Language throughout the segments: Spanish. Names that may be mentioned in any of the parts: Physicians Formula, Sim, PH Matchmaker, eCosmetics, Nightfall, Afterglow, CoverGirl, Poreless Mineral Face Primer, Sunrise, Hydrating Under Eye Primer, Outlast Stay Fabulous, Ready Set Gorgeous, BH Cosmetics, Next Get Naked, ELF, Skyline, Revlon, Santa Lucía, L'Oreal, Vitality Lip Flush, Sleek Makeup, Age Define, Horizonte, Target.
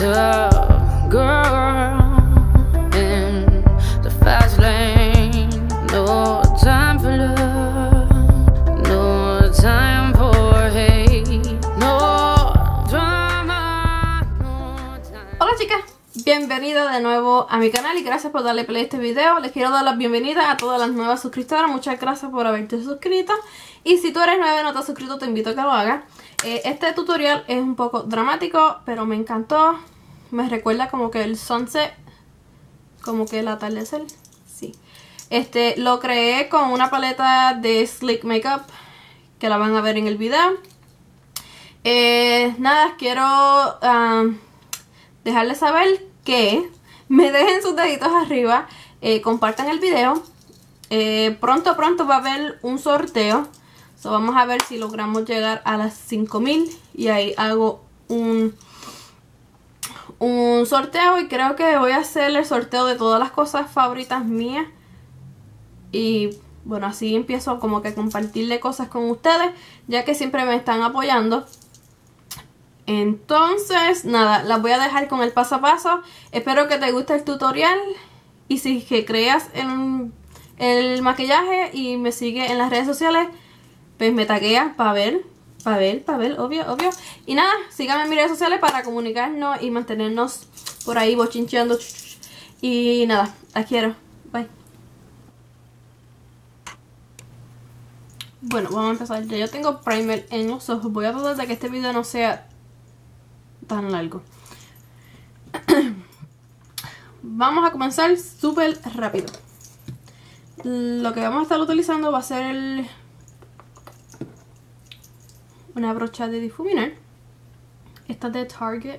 tough girl in the fast lane. No time for love, no time for hate, no drama, no time. Hola chicas, bienvenidas de nuevo a mi canal y gracias por darle play a este video. Les quiero dar las bienvenidas a todas las nuevas suscriptoras. Muchas gracias por haberte suscrito. Y si tú eres nueva y no te has suscrito, te invito a que lo hagas. Este tutorial es un poco dramático, pero me encantó. Me recuerda como que el sunset, como que el atardecer. Sí. Lo creé con una paleta de Sleek Makeup, que la van a ver en el video. Nada, quiero dejarles saber que me dejen sus deditos arriba, compartan el video. Pronto va a haber un sorteo. So, vamos a ver si logramos llegar a las 5000 y ahí hago un sorteo, y creo que voy a hacer el sorteo de todas las cosas favoritas mías. Y bueno, así empiezo como que a compartirle cosas con ustedes, ya que siempre me están apoyando. Entonces nada, las voy a dejar con el paso a paso. Espero que te guste el tutorial, y si que creas en el maquillaje y me sigue en las redes sociales, pues me taguea para ver, obvio. Y nada, síganme en mis redes sociales para comunicarnos y mantenernos por ahí bochincheando. Y nada, las quiero. Bye. Bueno, vamos a empezar. Ya yo tengo primer en los ojos. Voy a tratar de que este video no sea tan largo. Vamos a comenzar súper rápido. Lo que vamos a estar utilizando va a ser una brocha de difuminar. Esta es de Target.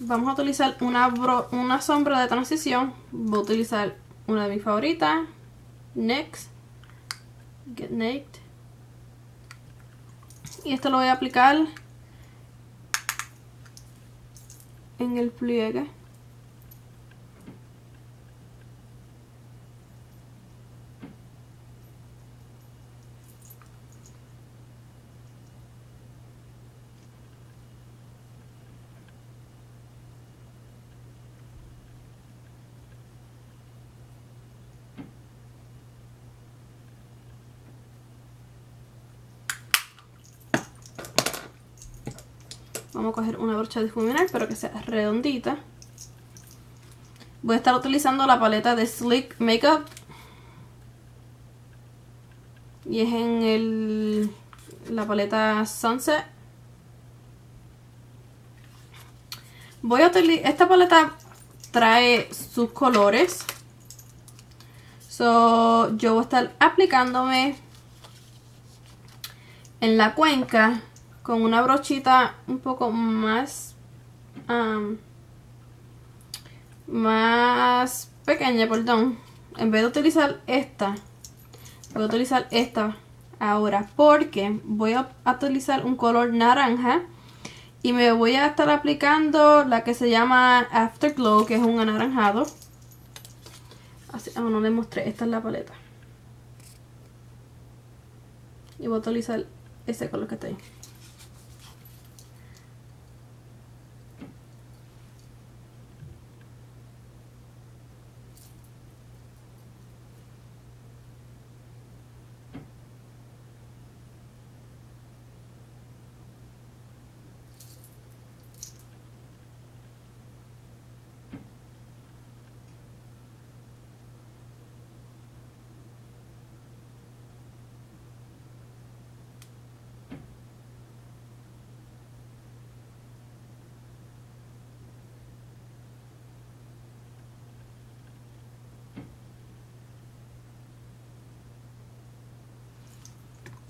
Vamos a utilizar una sombra de transición. Voy a utilizar una de mis favoritas, Next Get Naked. Y esto lo voy a aplicar en el pliegue. Vamos a coger una brocha difuminal, pero que sea redondita. Voy a estar utilizando la paleta de Sleek Makeup. Y es en la paleta Sunset. Esta paleta trae sus colores. So, yo voy a estar aplicándome en la cuenca con una brochita un poco más pequeña, perdón. En vez de utilizar esta, voy a utilizar esta ahora, porque voy a utilizar un color naranja y me voy a estar aplicando la que se llama Afterglow, que es un anaranjado. Así, no les mostré, esta es la paleta. Y voy a utilizar ese color que está ahí.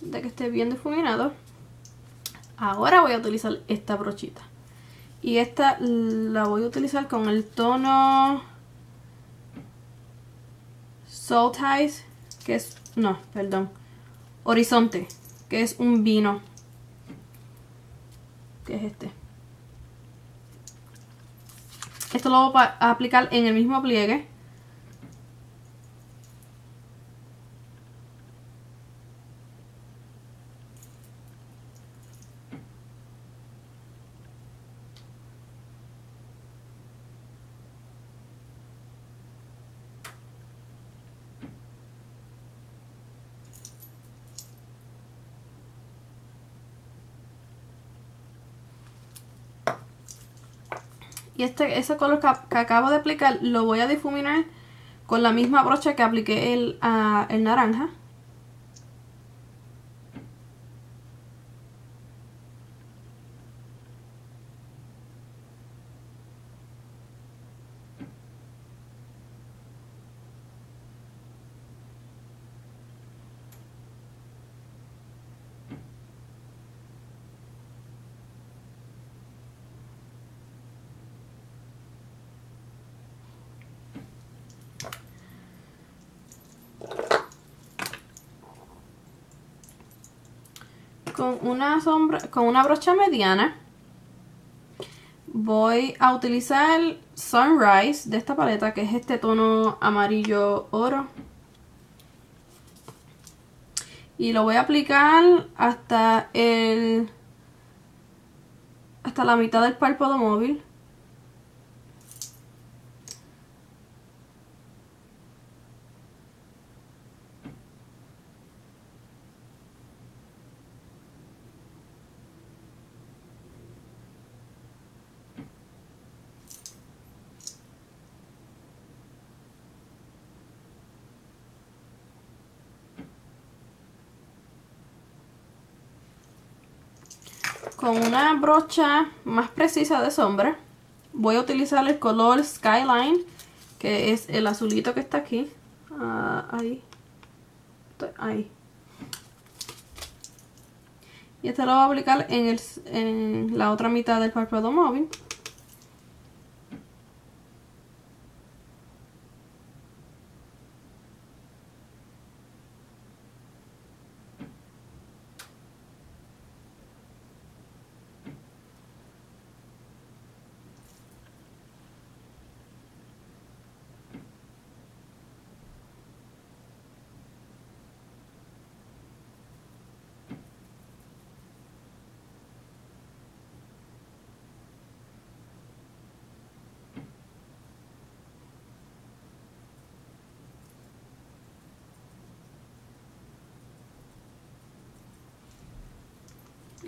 De que esté bien difuminado. Ahora voy a utilizar esta brochita, y esta la voy a utilizar con el tono Horizonte, que es un vino, que es este. Esto lo voy a aplicar en el mismo pliegue. Y ese color que acabo de aplicar lo voy a difuminar con la misma brocha que apliqué el naranja. Con una brocha mediana voy a utilizar Sunrise de esta paleta, que es este tono amarillo oro, y lo voy a aplicar hasta la mitad del párpado móvil. Con una brocha más precisa de sombra voy a utilizar el color Skyline, que es el azulito que está aquí. Ahí. Y este lo voy a aplicar en la otra mitad del párpado móvil.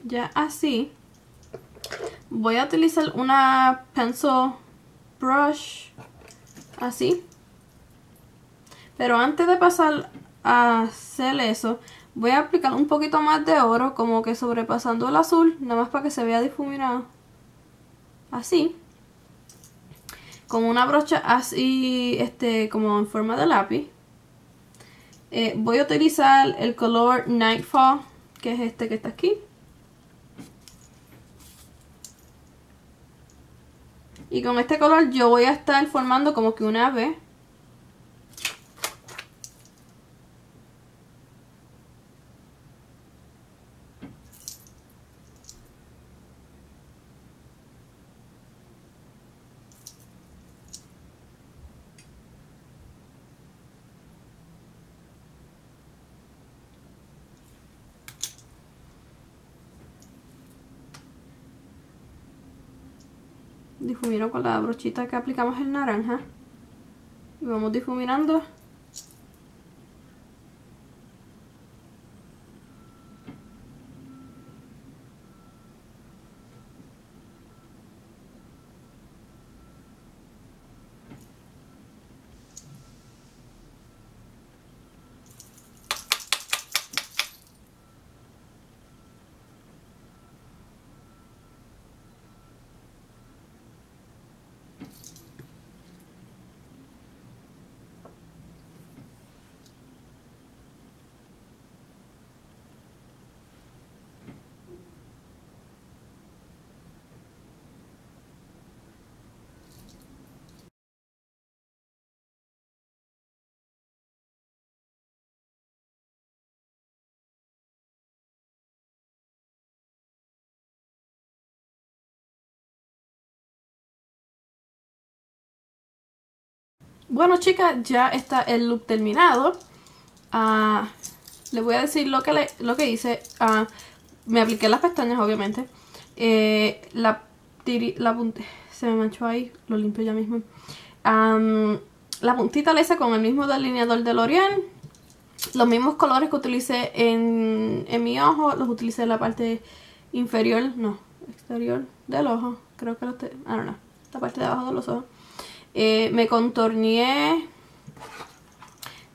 Ya así, voy a utilizar una pencil brush, así. Pero antes de pasar a hacer eso, voy a aplicar un poquito más de oro, como que sobrepasando el azul, nada más para que se vea difuminado. Así. Con una brocha así, como en forma de lápiz. Voy a utilizar el color Nightfall, que es este que está aquí. Y con este color yo voy a estar formando como que una V. Difumino con la brochita que aplicamos el naranja y vamos difuminando. Bueno, chicas, ya está el look terminado. Les voy a decir lo que hice. Me apliqué las pestañas, obviamente. Se me manchó ahí, lo limpio ya mismo. La puntita la hice con el mismo delineador de L'Oreal. Los mismos colores que utilicé en mi ojo, los utilicé en la parte inferior, no, exterior del ojo. Creo que los... I don't know. esta parte de abajo de los ojos. Me contorneé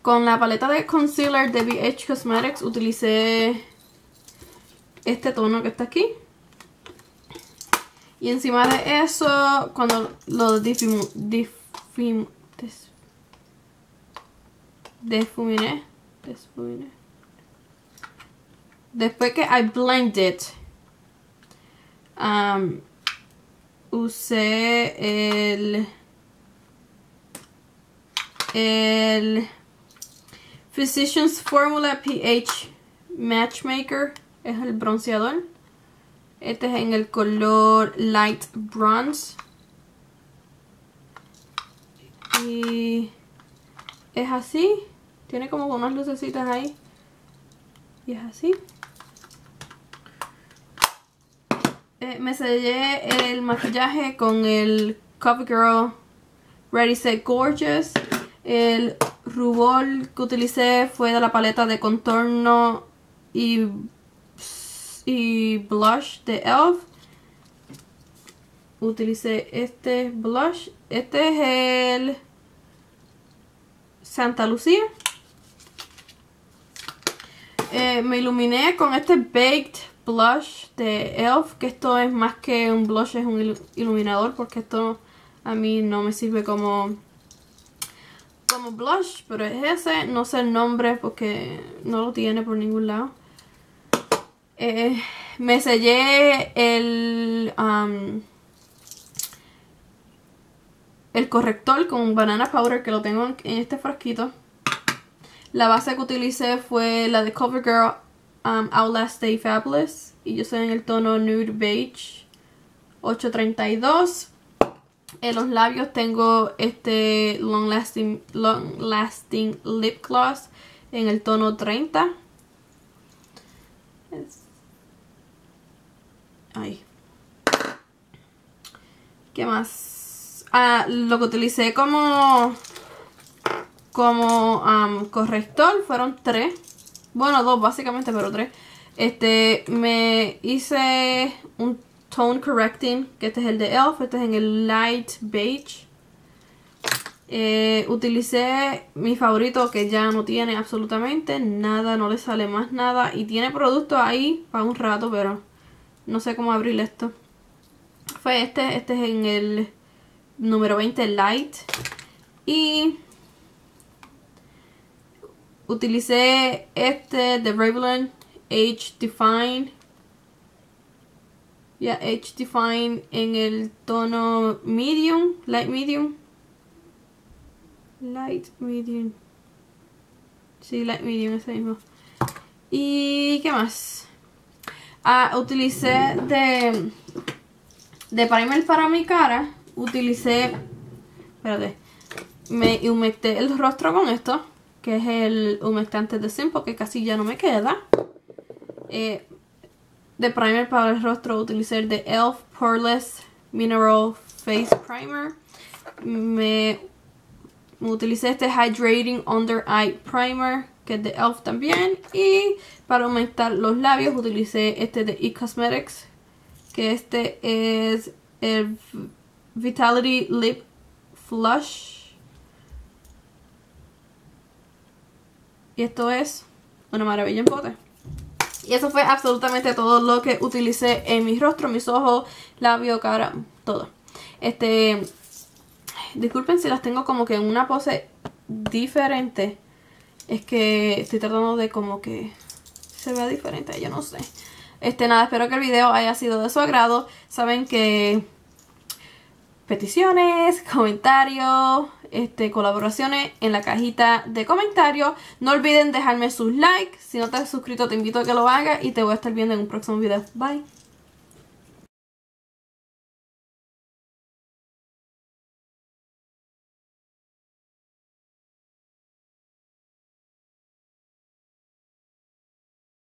con la paleta de concealer de BH Cosmetics. Utilicé este tono que está aquí. Y encima de eso, cuando lo difuminé. Después que I blended, usé el Physicians Formula PH Matchmaker, es el bronceador. Este es en el color Light Bronze. Y es así. Tiene como unas lucecitas ahí. Y es así. Me sellé el maquillaje con el CoverGirl Ready Set Gorgeous. El rubor que utilicé fue de la paleta de contorno y blush de ELF. Utilicé este blush. Este es el Santa Lucía. Me iluminé con este Baked Blush de ELF, que esto es más que un blush, es un iluminador, porque esto a mí no me sirve como blush, pero es ese. No sé el nombre porque no lo tiene por ningún lado. Me sellé el corrector con un banana powder, que lo tengo en este frasquito. La base que utilicé fue la de CoverGirl Outlast Stay Fabulous, y yo soy en el tono Nude Beige 832. En los labios tengo este long lasting Lip Gloss en el tono 30. Ay. ¿Qué más? Lo que utilicé como corrector fueron tres. Bueno, dos básicamente, pero tres. Me hice un Tone Correcting, que este es el de ELF. Este es en el Light Beige. Utilicé mi favorito, que ya no tiene absolutamente nada, no le sale más nada. Y tiene producto ahí para un rato, pero no sé cómo abrir esto. Fue este. Este es en el número 20 Light. Y utilicé este de Revlon, Age Define. Ya, Age Define en el tono medium, light medium. Sí, light medium, ese mismo. ¿Y qué más? Utilicé de primer para mi cara. Utilicé, espérate, me humecté el rostro con esto, que es el humectante de Sim, porque casi ya no me queda. De primer para el rostro utilicé el de ELF Poreless Mineral Face Primer. Me utilicé este Hydrating Under Eye Primer, que es de ELF también. Y para aumentar los labios utilicé este de eCosmetics, que este es el Vitality Lip Flush. Y esto es una maravilla en pote. Y eso fue absolutamente todo lo que utilicé en mi rostro, mis ojos, labio, cara, todo. Disculpen si las tengo como que en una pose diferente. Es que estoy tratando de como que se vea diferente, yo no sé. Nada, espero que el video haya sido de su agrado. Saben que peticiones, comentarios, colaboraciones en la cajita de comentarios. No olviden dejarme sus likes. Si no te has suscrito, te invito a que lo hagas, y te voy a estar viendo en un próximo video. Bye.